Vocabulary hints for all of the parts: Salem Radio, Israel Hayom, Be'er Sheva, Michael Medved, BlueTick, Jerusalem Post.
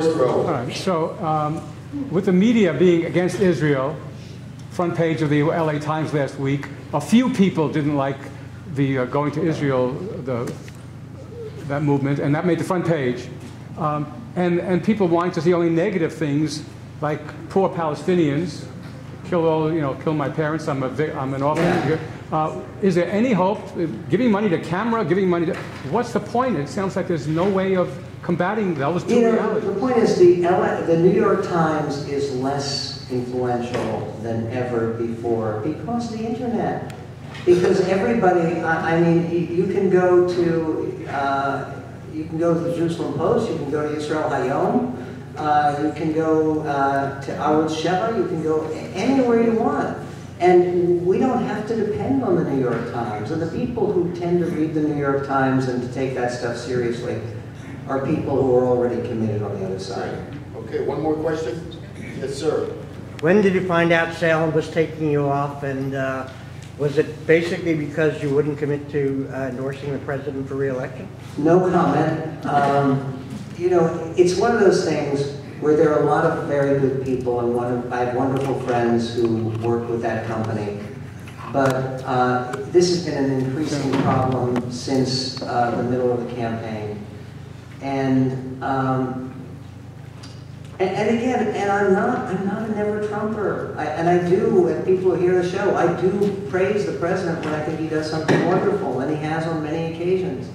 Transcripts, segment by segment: first row. All right. So with the media being against Israel, front page of the LA Times last week, a few people didn't like the going to Israel, that movement, and that made the front page. And people wanted to see only negative things, like poor Palestinians, kill my parents, I'm an orphan. Is there any hope? Giving money to camera, giving money to... What's the point? It sounds like there's no way of combating those two realities. The point is the New York Times is less influential than ever before because of the internet. Because everybody, I mean, you can go to the Jerusalem Post, you can go to Israel Hayom, you can go to Be'er Sheva, you can go anywhere you want. And we don't have to depend on the New York Times. And the people who tend to read the New York Times and to take that stuff seriously are people who are already committed on the other side. Okay, one more question. Yes, sir. When did you find out Salem was taking you off, and was it basically because you wouldn't commit to endorsing the president for re-election? No comment. You know, it's one of those things where there are a lot of very good people, and I have wonderful friends who work with that company. But this has been an increasing problem since the middle of the campaign. And again, and I'm not a never Trumper. I do, and people who hear the show, I do praise the president when I think he does something wonderful, and he has on many occasions.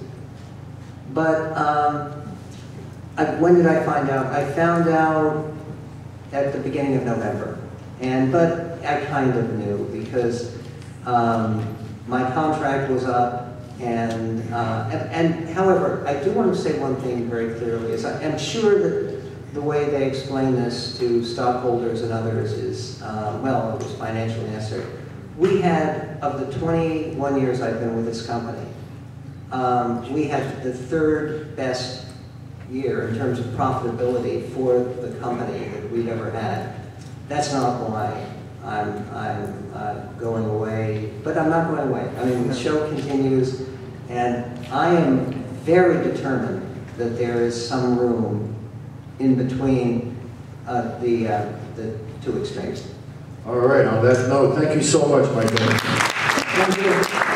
But when did I find out? I found out at the beginning of November. But I kind of knew because my contract was up. And however, I do want to say one thing very clearly is I am sure that the way they explain this to stockholders and others is, well, it was financially necessary. We had, of the 21 years I've been with this company, we had the third best year in terms of profitability for the company that we've ever had. That's not why I'm going away, but I'm not going away. I mean, the show continues, and I am very determined that there is some room in between the two extremes. All right, on that note, thank you so much, Michael. Thank you.